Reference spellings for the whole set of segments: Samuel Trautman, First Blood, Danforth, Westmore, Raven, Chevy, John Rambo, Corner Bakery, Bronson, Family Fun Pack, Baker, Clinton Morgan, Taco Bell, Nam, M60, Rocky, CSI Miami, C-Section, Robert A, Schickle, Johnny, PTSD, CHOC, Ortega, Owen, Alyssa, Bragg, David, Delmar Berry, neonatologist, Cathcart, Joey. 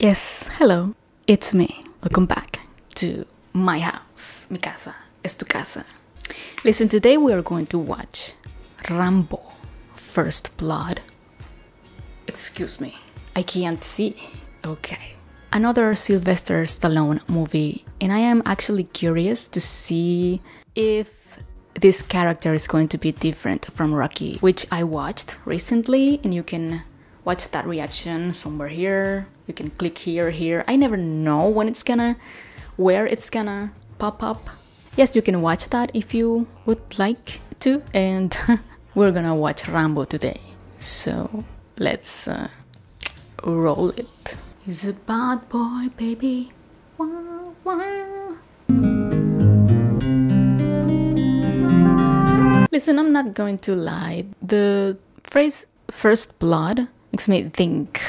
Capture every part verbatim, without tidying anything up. Yes, hello, it's me. Welcome back to my house. Mi casa es tu casa. Listen, today we are going to watch Rambo First Blood. Excuse me, I can't see. Okay. Another Sylvester Stallone movie, and I am actually curious to see if this character is going to be different from Rocky, which I watched recently, and you can watch that reaction somewhere here. You can click here, here. I never know when it's gonna, where it's gonna pop up. Yes, you can watch that if you would like to, and we're gonna watch Rambo today. So let's uh, roll it. He's a bad boy, baby. Wah, wah. Listen, I'm not going to lie. The phrase first blood makes me think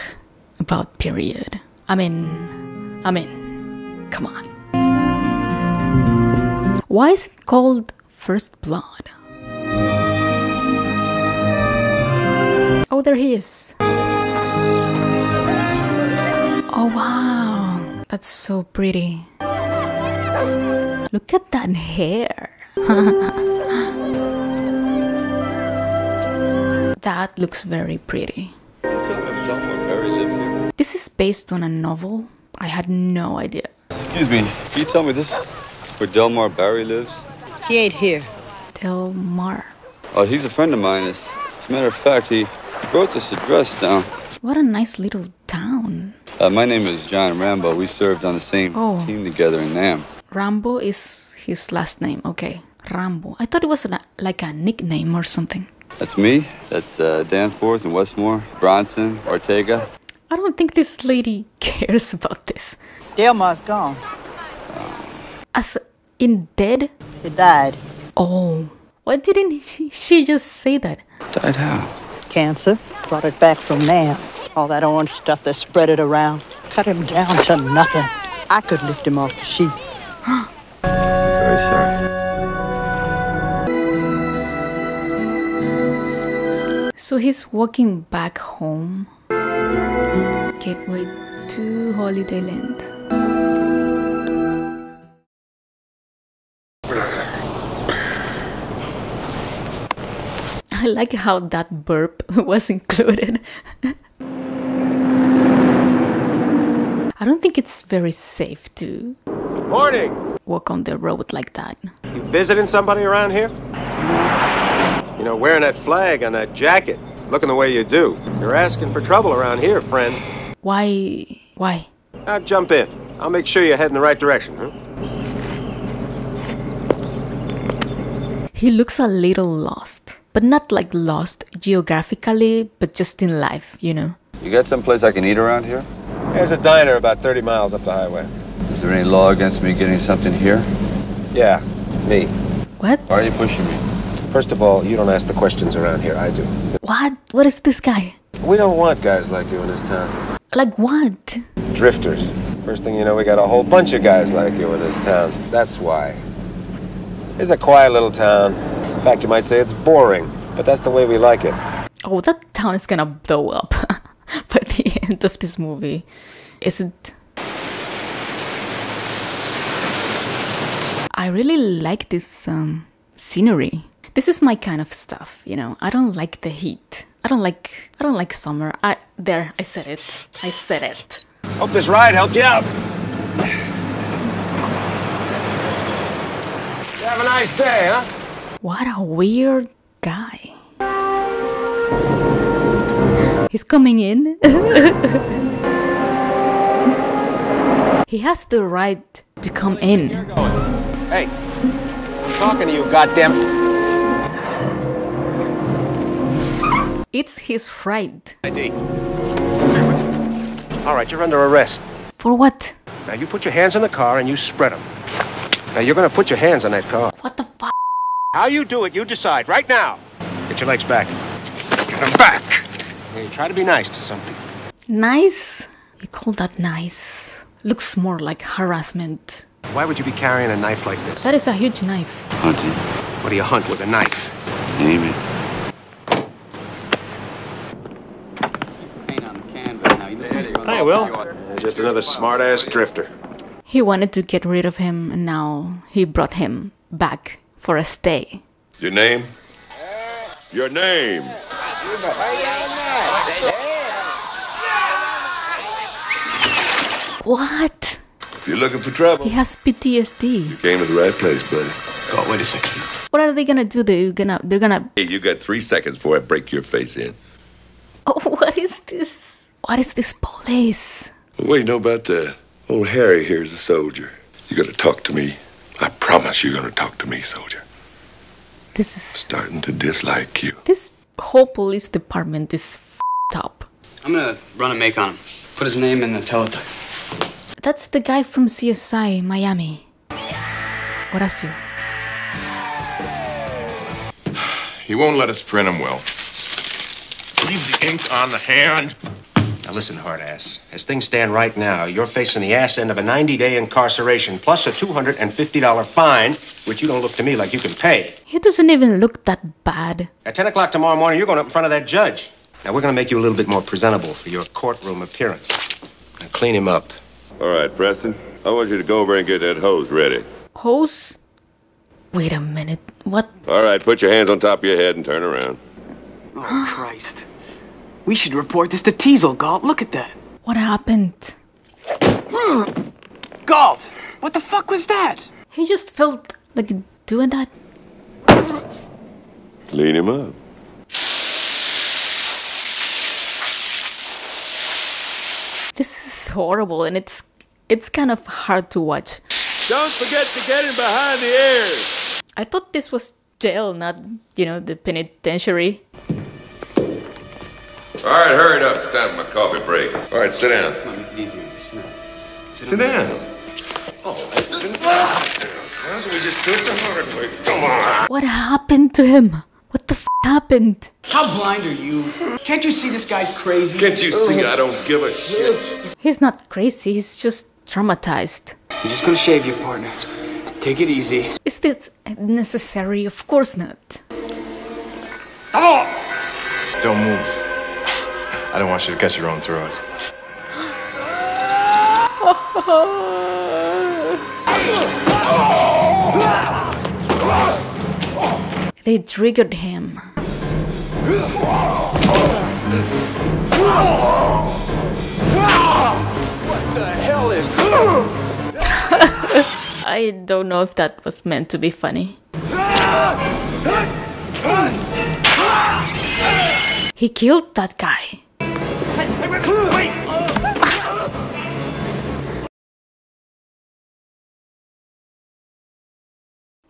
about period. I mean, I mean, come on. Why is it called first blood? Oh, there he is. Oh wow, that's so pretty. Look at that hair. That looks very pretty. This is based on a novel? I had no idea. Excuse me, can you tell me this where Delmar Berry lives? He ain't here. Delmar. Oh, he's a friend of mine. As a matter of fact, he wrote this address down. What a nice little town. Uh, my name is John Rambo. We served on the same oh. team together in Nam. Rambo is his last name. Okay, Rambo. I thought it was like a nickname or something. That's me. That's uh, Danforth and Westmore. Bronson, Ortega. I don't think this lady cares about this. Delmar's gone. Um, As in dead? He died. Oh. Why didn't she, she just say that? Died how? Cancer. Brought it back from Nam. All that orange stuff that spread it around. Cut him down to nothing. I could lift him off the sheep. Very sorry. So he's walking back home. Gateway to Holiday Land. I like how that burp was included. I don't think it's very safe to morning. walk on the road like that. You visiting somebody around here? You know, wearing that flag and that jacket, looking the way you do. You're asking for trouble around here, friend. Why? Why? Now jump in. I'll make sure you're heading the right direction, huh? He looks a little lost. But not like lost geographically, but just in life, you know. You got someplace I can eat around here? There's a diner about thirty miles up the highway. Is there any law against me getting something here? Yeah, me. What? Why are you pushing me? First of all, you don't ask the questions around here, I do. What? What is this guy? We don't want guys like you in this town. Like what? Drifters. First thing you know, we got a whole bunch of guys like you in this town. That's why. It's a quiet little town. In fact, you might say it's boring, but that's the way we like it. Oh, that town is gonna blow up. By the end of this movie, is it? I really like this um, scenery. This is my kind of stuff, you know. I don't like the heat. I don't like. I don't like summer. I there. I said it. I said it. Hope this ride helped you out. You have a nice day, huh? What a weird guy. He's coming in. He has the right to come in. Hey, I'm talking to you, goddamn. It's his right. I D. All right, you're under arrest. For what? Now you put your hands on the car and you spread them. Now you're gonna put your hands on that car. What the fuck? How you do it, you decide right now. Get your legs back. Get them back. Hey, try to be nice to some people. Nice? You call that nice? Looks more like harassment. Why would you be carrying a knife like this? That is a huge knife. Hunting. What do you hunt with a knife? Name it. Paint on the canvas now. You just hey, Will. Just another smart-ass drifter. He wanted to get rid of him, and now he brought him back for a stay. Your name? Your name! What? If you're looking for trouble... He has P T S D. You came to the right place, buddy. Oh, wait a second. What are they gonna do? They're gonna... They're gonna... Hey, you got three seconds before I break your face in. Oh, what is this? What is this police? Well, what do you know about that? Old Harry here is a soldier. You gotta talk to me. I promise you're gonna talk to me, soldier. This is... I'm starting to dislike you. This whole police department is f***ed up. I'm gonna run a make on him. Put his name in the teletype. That's the guy from C S I Miami. Horacio. He won't let us print him well. Leave the ink on the hand. Now listen, hard-ass. As things stand right now, you're facing the ass end of a ninety-day incarceration plus a two hundred fifty dollar fine, which you don't look to me like you can pay. He doesn't even look that bad. At ten o'clock tomorrow morning, you're going up in front of that judge. Now we're going to make you a little bit more presentable for your courtroom appearance. Now clean him up. All right, Preston, I want you to go over and get that hose ready. Hose? Wait a minute, what? All right, put your hands on top of your head and turn around. Oh, Christ. We should report this to Teasel, Galt. Look at that. What happened? Galt, what the fuck was that? He just felt like doing that. Clean him up. This is horrible, and it's it's kind of hard to watch. Don't forget to get him behind the ears. I thought this was jail, not, you know, the penitentiary. All right, hurry it up. It's time for my coffee break. All right, sit down. Sit down. Oh, sit down. Sounds we just did the hard way. Come on. What happened to him? What the f happened? How blind are you? Can't you see this guy's crazy? Can't you see I don't give a shit? He's not crazy, he's just traumatized. You're just gonna shave your partner. Take it easy. Is this necessary? Of course not. Come on! Don't move. I don't want you to catch your own throat. They triggered him. What the hell is... I don't know if that was meant to be funny. He killed that guy.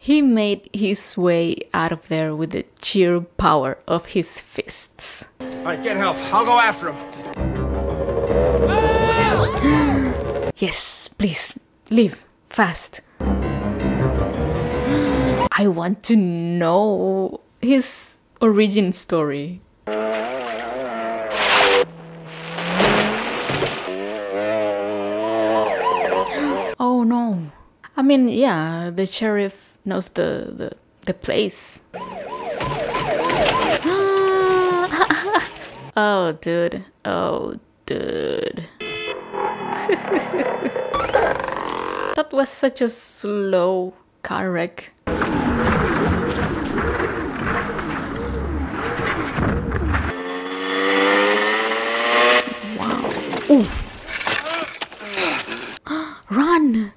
He made his way out of there with the sheer power of his fists. All right, get help. I'll go after him. Yes, please. Leave. Fast. I want to know his origin story. Oh no. I mean, yeah, the sheriff knows the, the, the place. Oh, dude. Oh, dude. That was such a slow car wreck. Wow. Ooh. Run!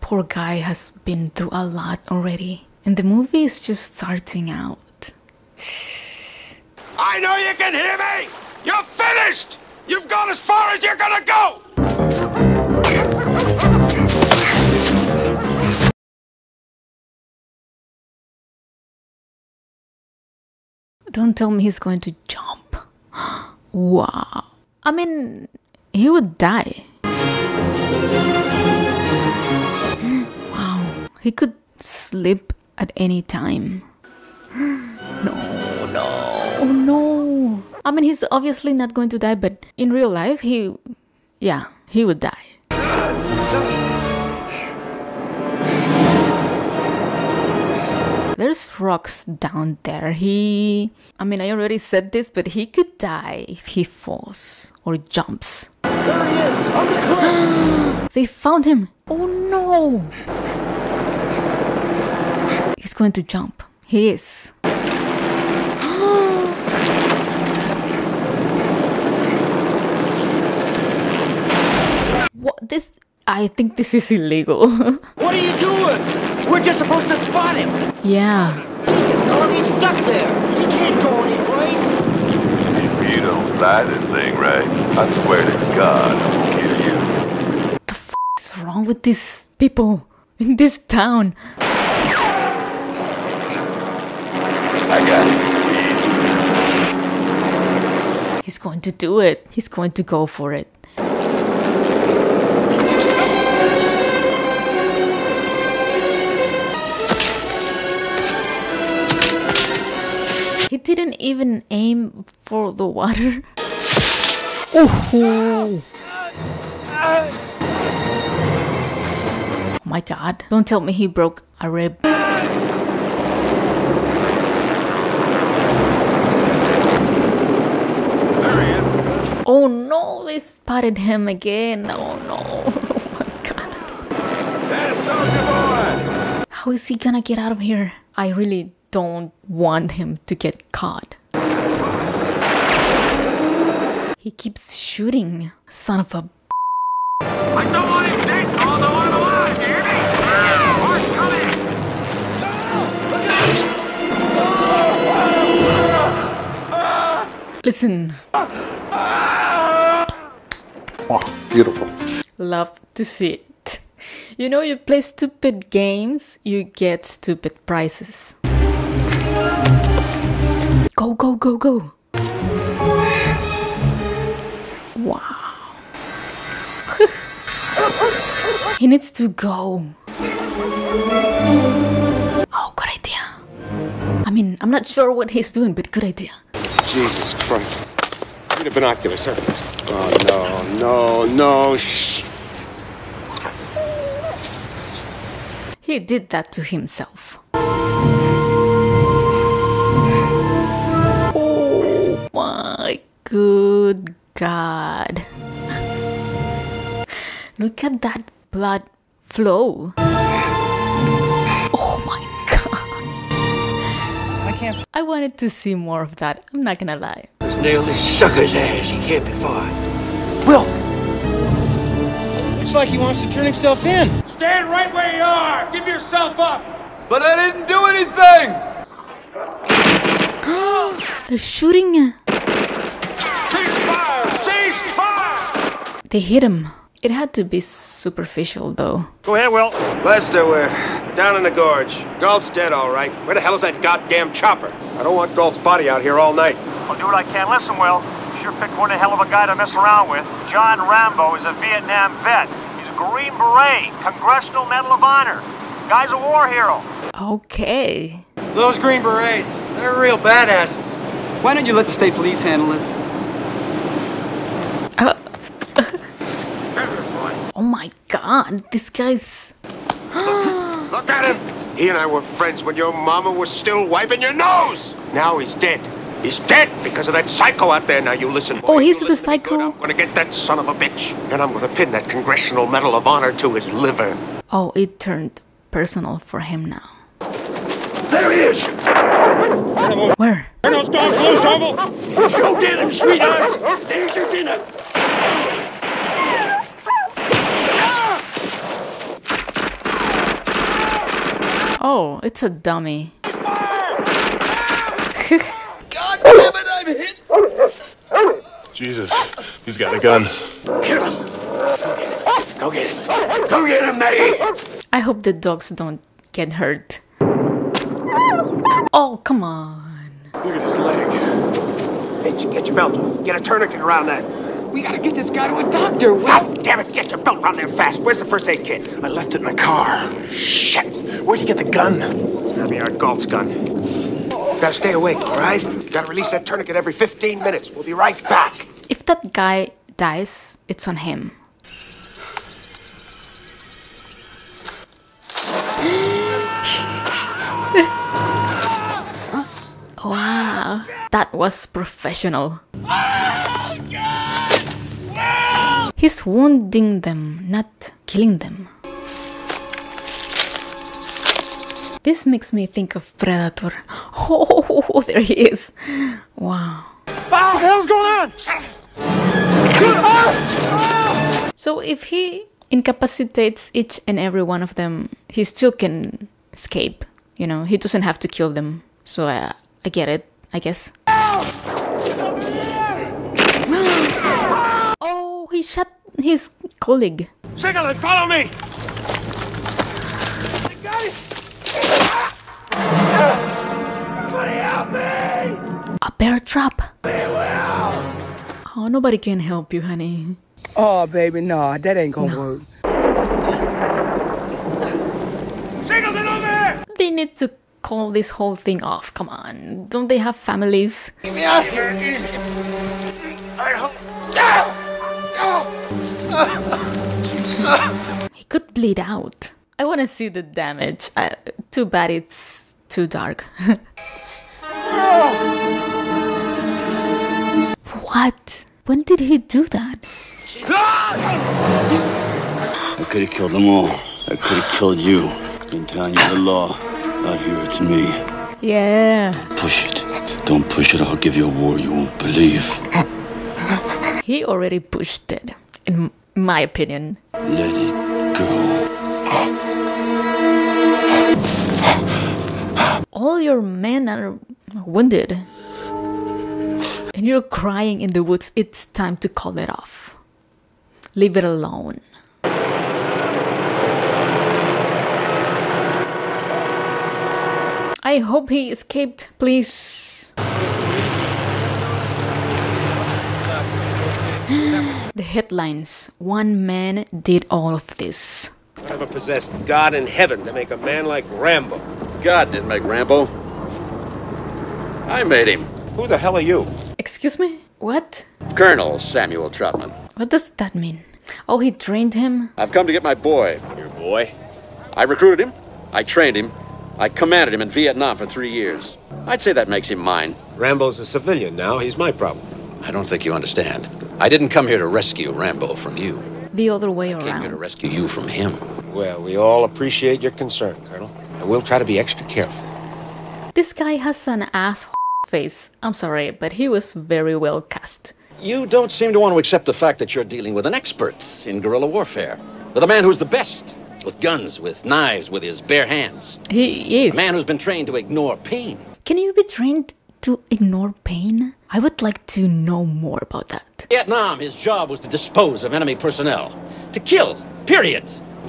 Poor guy has been through a lot already, and the movie is just starting out. I know you can hear me! You're finished! You've gone as far as you're gonna go! Don't tell me he's going to jump. Wow. I mean, he would die. He could slip at any time. No, no, no. I mean, he's obviously not going to die, but in real life, he... Yeah, he would die. There's rocks down there. He... I mean, I already said this, but he could die if he falls or jumps. There he is, on the cliff! They found him! Oh no! He's going to jump. He is. What? This... I think this is illegal. What are you doing? We're just supposed to spot him. Yeah. Jesus, God, he's stuck there. He can't go anyplace. If you don't buy this thing right, I swear to God, I will kill you. What the f*** is wrong with these people in this town? I got it. He's going to do it. He's going to go for it. He didn't even aim for the water. Oh, oh my God. Don't tell me he broke a rib. Oh no, they spotted him again. Oh no. Oh my God. How is he gonna get out of here? I really don't want him to get caught. He keeps shooting. Son of a... I don't want him dead, although I'm alive, hear me? Mark, come in! No! Listen. Oh, beautiful. Love to see it. You know, you play stupid games, you get stupid prizes. Go, go, go, go. Wow. He needs to go. Oh, good idea. I mean, I'm not sure what he's doing, but good idea. Jesus Christ. You need binoculars, huh? Oh, no, no, no. Shh. He did that to himself. Good God. Look at that blood flow. Oh my God. I can't. I wanted to see more of that. I'm not gonna lie. Let's nail this sucker's ass. He can't be far. Will. Looks like he wants to turn himself in. Stand right where you are. Give yourself up. But I didn't do anything. They're shooting. They hit him. It had to be superficial, though. Go ahead, Will. Lester, we're down in the gorge. Galt's dead, all right. Where the hell is that goddamn chopper? I don't want Galt's body out here all night. I'll do what I can. Listen, Will. You sure picked one hell of a guy to mess around with. John Rambo is a Vietnam vet. He's a Green Beret, Congressional Medal of Honor. Guy's a war hero. Okay. Those Green Berets, they're real badasses. Why don't you let the state police handle this? Oh my God, this guy's... Look, look at him! He and I were friends when your mama was still wiping your nose! Now he's dead. He's dead because of that psycho out there. Now you listen, boy. Oh, he's the psycho? Good, I'm gonna get that son of a bitch. And I'm gonna pin that Congressional Medal of Honor to his liver. Oh, it turned personal for him now. There he is! Where? Turn those dogs loose, Oval! Go get him, sweethearts! There's your dinner! Oh, it's a dummy. God damn it, I'm hit! Jesus, he's got a gun. Kill him! Go get him! Go get him, Maggie! I hope the dogs don't get hurt. Oh, come on. Look at his leg. Bitch, get your belt. Get a tourniquet around that. We gotta get this guy to a doctor. Wow, damn it, get your belt around there fast. Where's the first aid kit? I left it in the car. Shit. Where'd you get the gun? That'd be our Galt's gun. You gotta stay awake, all right? You gotta release that tourniquet every fifteen minutes. We'll be right back. If that guy dies, it's on him. That was professional. Oh, God! No! He's wounding them, not killing them. This makes me think of Predator. Oh, there he is. Wow. Ah, what the hell's going on? Ah! Ah! So if he incapacitates each and every one of them, he still can escape. You know, he doesn't have to kill them. So uh, I get it, I guess. Oh, he shot his colleague. Schickle, follow me! I got it! Somebody help me! A bear trap. Oh, nobody can help you, honey. Oh, baby, no, that ain't gonna no. work. Schickle's in over here! They need to call this whole thing off. Come on, don't they have families? Give me out here. He could bleed out. I want to see the damage. Uh, too bad it's too dark. What? When did he do that? I could have killed them all. I could have killed you. In town, you're the law. Out here, it's me. Yeah. Don't push it. Don't push it. I'll give you a war you won't believe. He already pushed it, in my opinion. Let it go. All your men are wounded. And you're crying in the woods. It's time to call it off. Leave it alone. I hope he escaped, please. The headlines. One man did all of this. Whatever possessed God in heaven to make a man like Rambo? God didn't make Rambo. I made him. Who the hell are you? Excuse me? What? Colonel Samuel Trautman. What does that mean? Oh, he trained him? I've come to get my boy. Your boy? I recruited him. I trained him. I commanded him in Vietnam for three years. I'd say that makes him mine. Rambo's a civilian now. He's my problem. I don't think you understand. I didn't come here to rescue Rambo from you. The other way around. I came here to rescue you from him. Well, we all appreciate your concern, Colonel. And we'll try to be extra careful. This guy has an ass face. I'm sorry, but he was very well cast. You don't seem to want to accept the fact that you're dealing with an expert in guerrilla warfare. With a man who's the best. With guns, with knives, with his bare hands. He is. A man who's been trained to ignore pain. Can you be trained to ignore pain? I would like to know more about that. Vietnam, his job was to dispose of enemy personnel. To kill, period.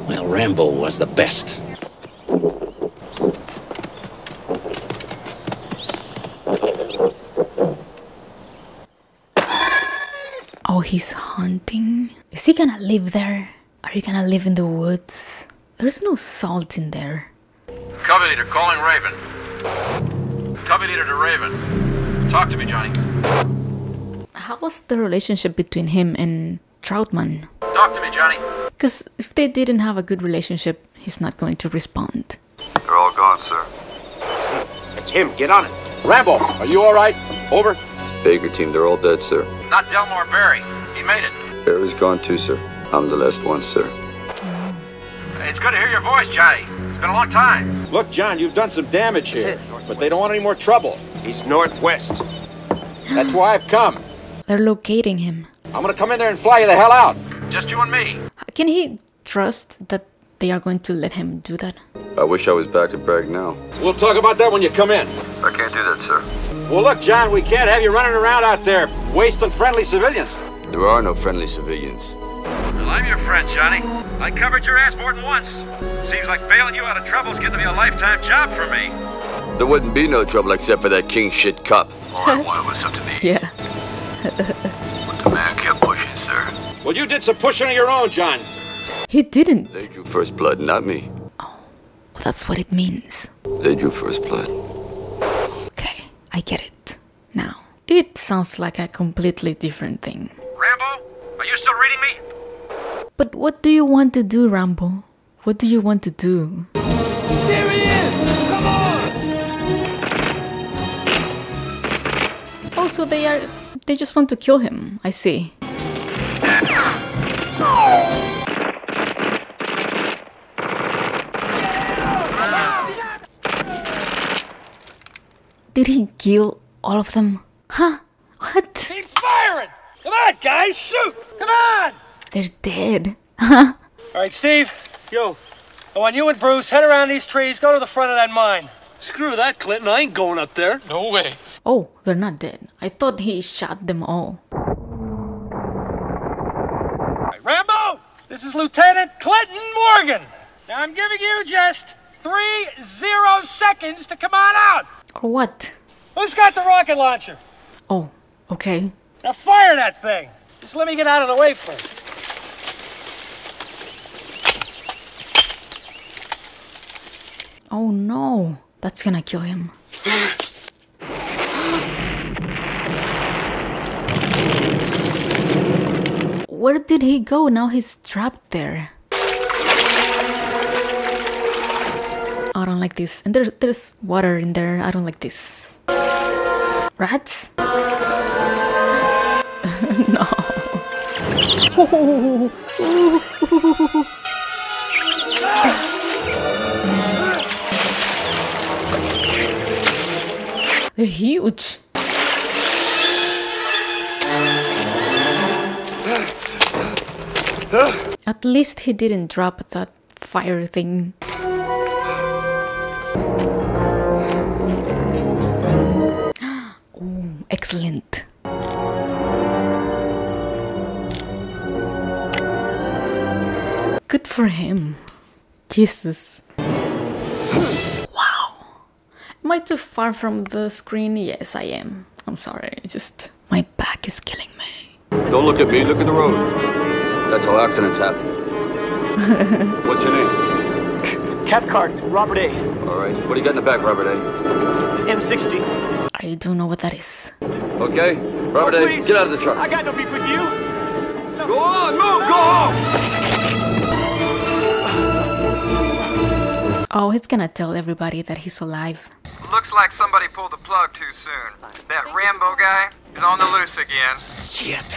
Well, Rambo was the best. Oh, he's hunting. Is he gonna live there? Are you gonna live in the woods? There's no salt in there. Cubby leader calling Raven. Cubby leader to Raven. Talk to me, Johnny. How was the relationship between him and Trautman? Talk to me, Johnny. Because if they didn't have a good relationship, he's not going to respond. They're all gone, sir. It's him. It's him. Get on it. Rambo, are you all right? Over. Baker team, they're all dead, sir. Not Delmar Berry. He made it. Berry's gone too, sir. I'm the last one, sir. Mm. It's good to hear your voice, Johnny. It's been a long time. Look, John, you've done some damage here, but they don't want any more trouble. He's northwest. That's why I've come. They're locating him. I'm gonna come in there and fly you the hell out. Just you and me. Can he trust that they are going to let him do that? I wish I was back at Bragg now. We'll talk about that when you come in. I can't do that, sir. Well, look, John, we can't have you running around out there wasting friendly civilians. There are no friendly civilians. Well, I'm your friend, Johnny. I covered your ass more than once. Seems like bailing you out of trouble's getting to be a lifetime job for me. There wouldn't be no trouble except for that king shit cup. Or one of us up to me. Yeah. The man kept pushing, sir. Well, you did some pushing of your own, John. He didn't. They drew first blood, not me. Oh, well, that's what it means. They drew first blood. I get it. Now, it sounds like a completely different thing. Rambo, are you still reading me? But what do you want to do, Rambo? What do you want to do? There he is! Come on! Oh, so they are... they just want to kill him. I see. Did he kill all of them? Huh? What? Keep firing! Come on, guys! Shoot! Come on! They're dead. Huh? Alright, Steve. Yo. I want you and Bruce, head around these trees, go to the front of that mine. Screw that, Clinton. I ain't going up there. No way. Oh, they're not dead. I thought he shot them all. Rambo! This is Lieutenant Clinton Morgan. Now I'm giving you just three zero seconds to come on out. Or what? Who's got the rocket launcher? Oh, okay. Now fire that thing. Just let me get out of the way first. Oh no, that's gonna kill him. Where did he go? Now he's trapped there. I don't like this. And there's, there's water in there. I don't like this. Rats? No. They're huge. At least he didn't drop that fire thing. Oh, excellent. Good for him. Jesus. Wow. Am I too far from the screen? Yes, I am. I'm sorry. Just my back is killing me. Don't look at me. Look at the road. That's how accidents happen. What's your name? Cathcart, Robert A. Alright, what do you got in the back, Robert A? M sixty. I don't know what that is. Okay, Robert oh, A, please. Get out of the truck. I got no beef with you. No. Go on, move, no. Go on! Oh, he's gonna tell everybody that he's alive. Looks like somebody pulled the plug too soon. That Rambo guy is on the loose again. Shit.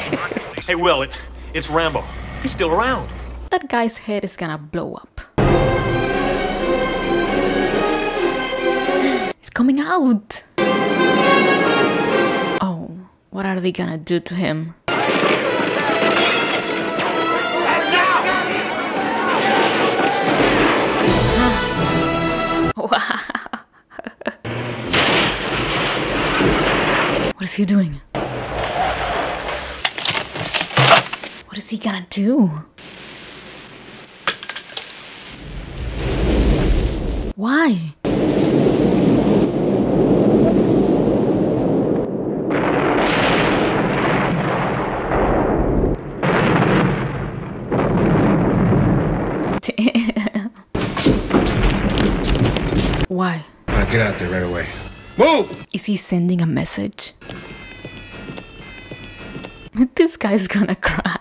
Hey, Will, it... it's Rambo. He's still around. That guy's head is gonna blow up. He's coming out. Oh, what are they gonna do to him? What is he doing? What is he gonna do? Why? Damn. Why? All right, get out there right away. Move! Is he sending a message? This guy's gonna cry.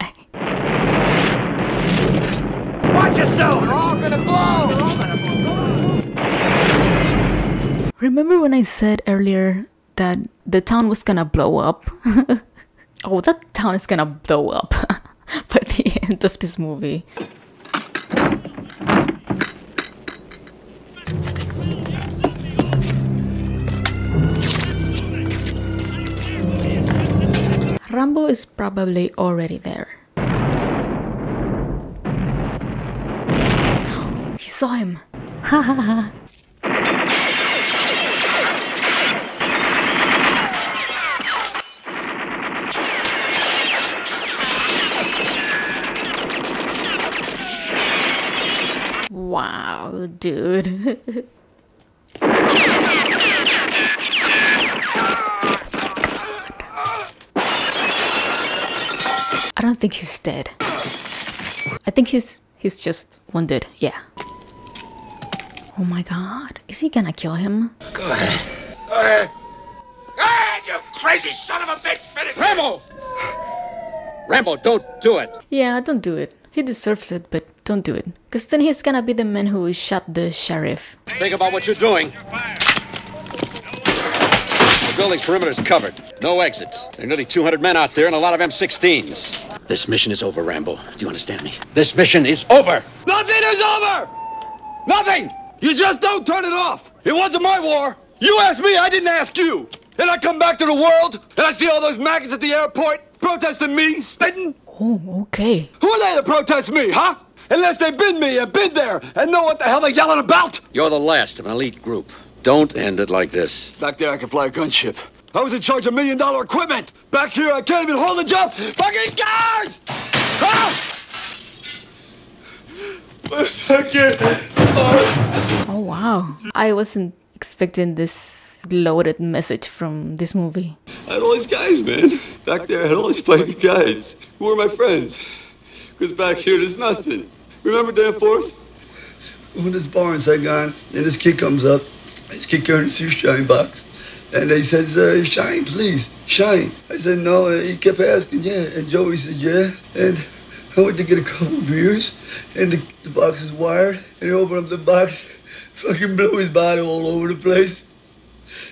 Yourself. We're all gonna blow. Remember when I said earlier that the town was gonna blow up? Oh, that town is gonna blow up by the end of this movie. Rambo is probably already there. Saw him. Ha ha ha. Wow, dude. Oh I don't think he's dead. I think he's he's just wounded. Yeah. Oh my god, is he gonna kill him? Go ahead. Go ahead. Go ahead, you crazy son of a bitch! Finish. Rambo! Rambo, don't do it! Yeah, don't do it. He deserves it, but don't do it. Because then he's gonna be the man who shot the sheriff. Think about what you're doing. building perimeter's covered. No exits. There are nearly two hundred men out there and a lot of M sixteens. This mission is over, Rambo. Do you understand me? This mission is over! Nothing is over! Nothing! You just don't turn it off! It wasn't my war! You asked me, I didn't ask you! And I come back to the world, and I see all those maggots at the airport protesting me, spitting! Oh, okay. Who are they to protest me, huh? Unless they've been me and been there and know what the hell they're yelling about! You're the last of an elite group. Don't end it like this. Back there I can fly a gunship. I was in charge of million dollar equipment! Back here I can't even hold a job! Fucking guys! Ah! Oh wow. I wasn't expecting this loaded message from this movie. I had all these guys, man. Back there I had all these fucking guys. Who were my friends? Because back here there's nothing. Remember Danforth? When this bar in Saigon, and this kid comes up. This kid carrying a shoeshine box. And they says, uh, Shine, please, Shine. I said, no. And he kept asking, yeah. And Joey said, yeah. And I went to get a couple of beers, and the, the box is wired, and he opened up the box, fucking blew his body all over the place.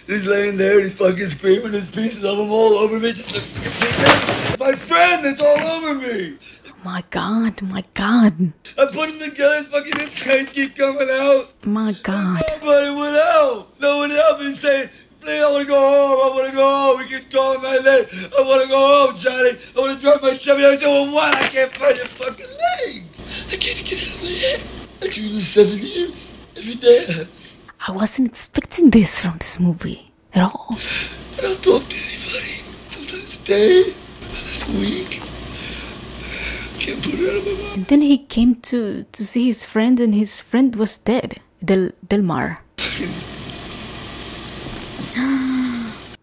And he's laying there, and he's fucking screaming, there's pieces of him all over me, just like, my friend, it's all over me! My God, my God. I put him together, his fucking insides keep coming out. My God. Nobody would help. No one would help, and he's saying, please, I want to go home, I want to go home. He keeps calling my name. I want to go home, Johnny. I want to drive my Chevy. I said, well, what? I can't find your fucking legs. I can't get out of my head. I do this seven years. Every day. I wasn't expecting this from this movie at all. I don't talk to anybody. Sometimes a day, sometimes a week. I can't put it out of my mind. And then he came to, to see his friend, and his friend was dead. Del Delmar.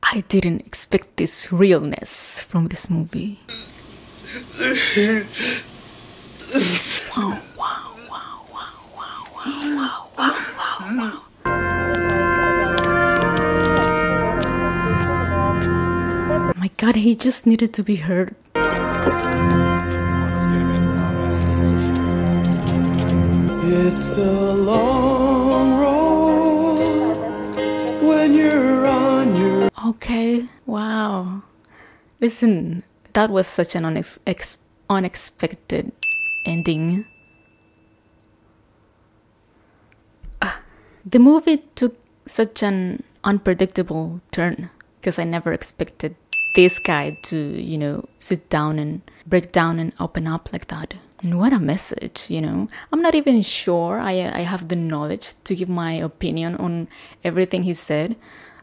I didn't expect this realness from this movie. Wow, wow, wow, wow, wow, wow, wow, wow, wow, wow. My God, he just needed to be heard. It's a long road when you're on your... Okay, wow. Listen, that was such an unex ex unexpected ending. Uh, the movie took such an unpredictable turn because I never expected this guy to, you know, sit down and break down and open up like that. And what a message, you know. I'm not even sure I, I have the knowledge to give my opinion on everything he said.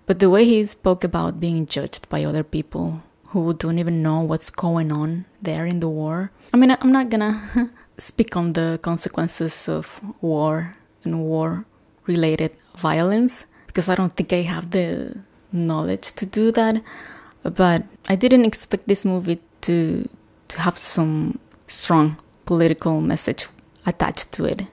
But the way he spoke about being judged by other people who don't even know what's going on there in the war. I mean, I'm not gonna speak on the consequences of war and war-related violence because I don't think I have the knowledge to do that. But I didn't expect this movie to, to have some strong political message attached to it.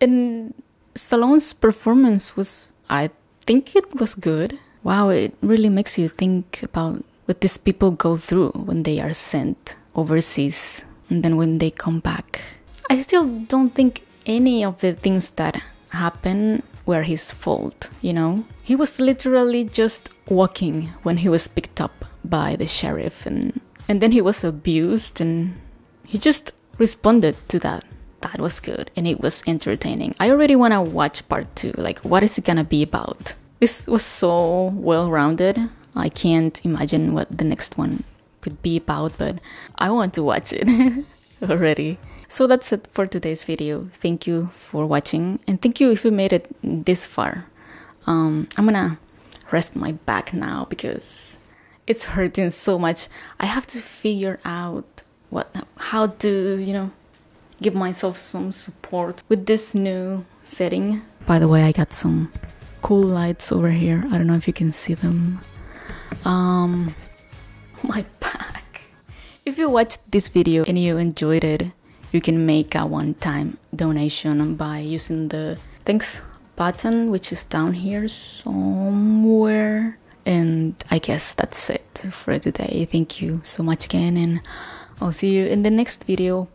And Stallone's performance was, I think it was good. Wow, it really makes you think about what these people go through when they are sent overseas and then when they come back. I still don't think any of the things that happened were his fault, you know? He was literally just walking when he was picked up by the sheriff, and, and then he was abused, and he just responded to that. That was good, and it was entertaining. I already want to watch part two. Like, what is it gonna be about? This was so well-rounded. I can't imagine what the next one could be about, but I want to watch it already. So that's it for today's video. Thank you for watching, and thank you if you made it this far. Um, I'm gonna rest my back now because it's hurting so much. I have to figure out what, how to, you know, give myself some support with this new setting. By the way, I got some cool lights over here. I don't know if you can see them. Um, my back. If you watched this video and you enjoyed it, you can make a one-time donation by using the thanks button, which is down here somewhere. And I guess that's it for today. Thank you so much again, and I'll see you in the next video.